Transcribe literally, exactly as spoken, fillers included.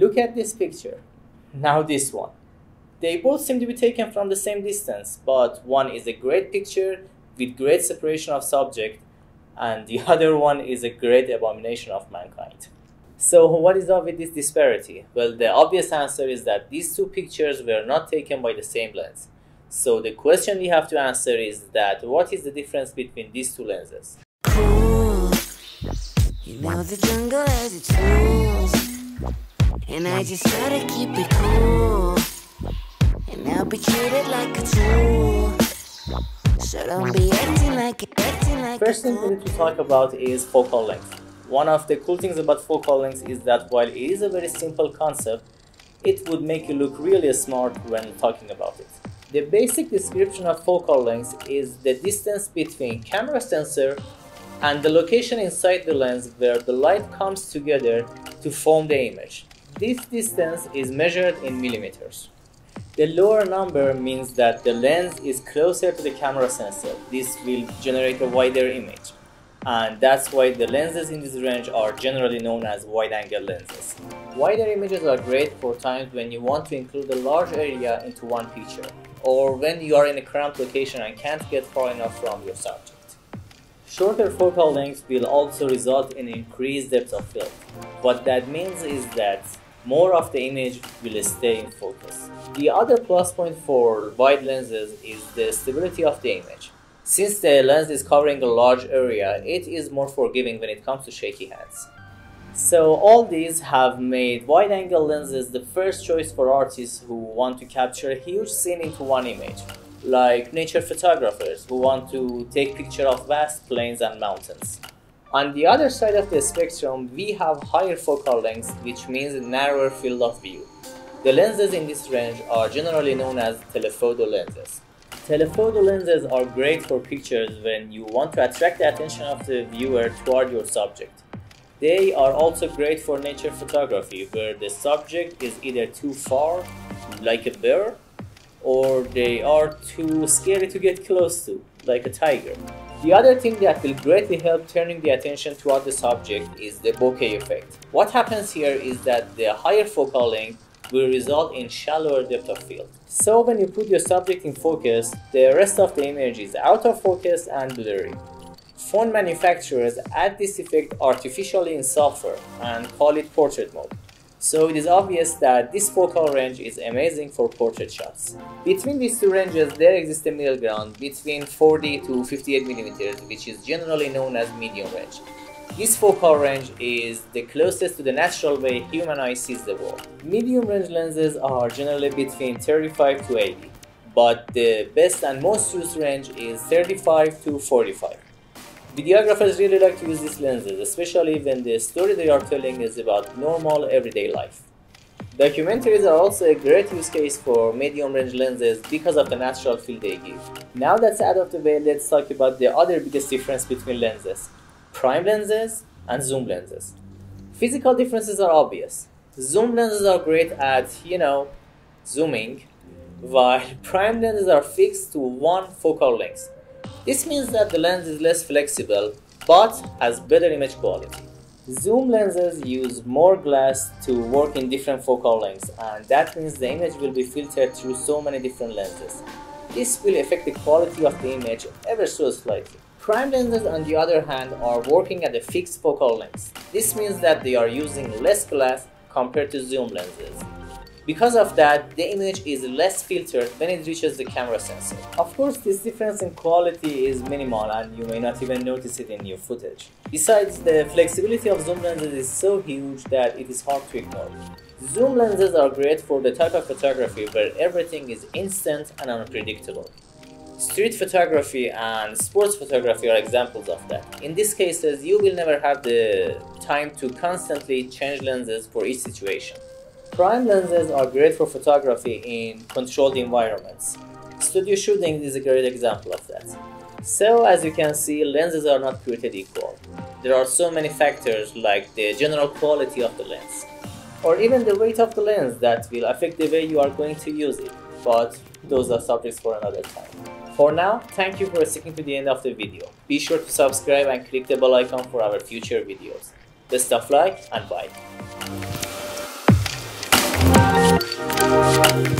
Look at this picture. Now this one. They both seem to be taken from the same distance, but one is a great picture with great separation of subject, and the other one is a great abomination of mankind. So what is up with this disparity? Well, the obvious answer is that these two pictures were not taken by the same lens. So the question we have to answer is that what is the difference between these two lenses? Cool. You know the jungle has its rules, and I just gotta keep it cool, and I'll be treated like a tool, so don't be acting like it, acting like. First thing we need to talk about is focal length. One of the cool things about focal length is that while it is a very simple concept, it would make you look really smart when talking about it. The basic description of focal length is the distance between camera sensor and the location inside the lens where the light comes together to form the image. This distance is measured in millimeters. The lower number means that the lens is closer to the camera sensor. This will generate a wider image, and that's why the lenses in this range are generally known as wide-angle lenses. Wider images are great for times when you want to include a large area into one picture, or when you are in a cramped location and can't get far enough from your subject. Shorter focal lengths will also result in increased depth of field. What that means is that more of the image will stay in focus. The other plus point for wide lenses is the stability of the image. Since the lens is covering a large area, it is more forgiving when it comes to shaky hands. So all these have made wide-angle lenses the first choice for artists who want to capture a huge scene into one image, like nature photographers who want to take pictures of vast plains and mountains. On the other side of the spectrum, we have higher focal lengths, which means a narrower field of view. The lenses in this range are generally known as telephoto lenses. Telephoto lenses are great for pictures when you want to attract the attention of the viewer toward your subject. They are also great for nature photography, where the subject is either too far, like a bear, or they are too scary to get close to, like a tiger. The other thing that will greatly help turning the attention toward the subject is the bokeh effect. What happens here is that the higher focal length will result in shallower depth of field. So when you put your subject in focus, the rest of the image is out of focus and blurry. Phone manufacturers add this effect artificially in software and call it portrait mode. So it is obvious that this focal range is amazing for portrait shots. Between these two ranges, there exists a middle ground between forty to fifty-eight millimeters, which is generally known as medium range. This focal range is the closest to the natural way human eye sees the world. Medium range lenses are generally between thirty-five to eighty, but the best and most used range is thirty-five to forty-five. Videographers really like to use these lenses, especially when the story they are telling is about normal everyday life. Documentaries are also a great use case for medium-range lenses because of the natural field they give. Now that's out of the way, let's talk about the other biggest difference between lenses: prime lenses and zoom lenses. Physical differences are obvious. Zoom lenses are great at, you know, zooming, while prime lenses are fixed to one focal length. This means that the lens is less flexible, but has better image quality. Zoom lenses use more glass to work in different focal lengths, and that means the image will be filtered through so many different lenses. This will affect the quality of the image ever so slightly. Prime lenses, on the other hand, are working at a fixed focal length. This means that they are using less glass compared to zoom lenses. Because of that, the image is less filtered when it reaches the camera sensor. Of course, this difference in quality is minimal and you may not even notice it in your footage. Besides, the flexibility of zoom lenses is so huge that it is hard to ignore. Zoom lenses are great for the type of photography where everything is instant and unpredictable. Street photography and sports photography are examples of that. In these cases, you will never have the time to constantly change lenses for each situation. Prime lenses are great for photography in controlled environments. Studio shooting is a great example of that. So as you can see, lenses are not created equal. There are so many factors like the general quality of the lens, or even the weight of the lens, that will affect the way you are going to use it, but those are subjects for another time. For now, thank you for sticking to the end of the video. Be sure to subscribe and click the bell icon for our future videos. Best of luck and bye. you.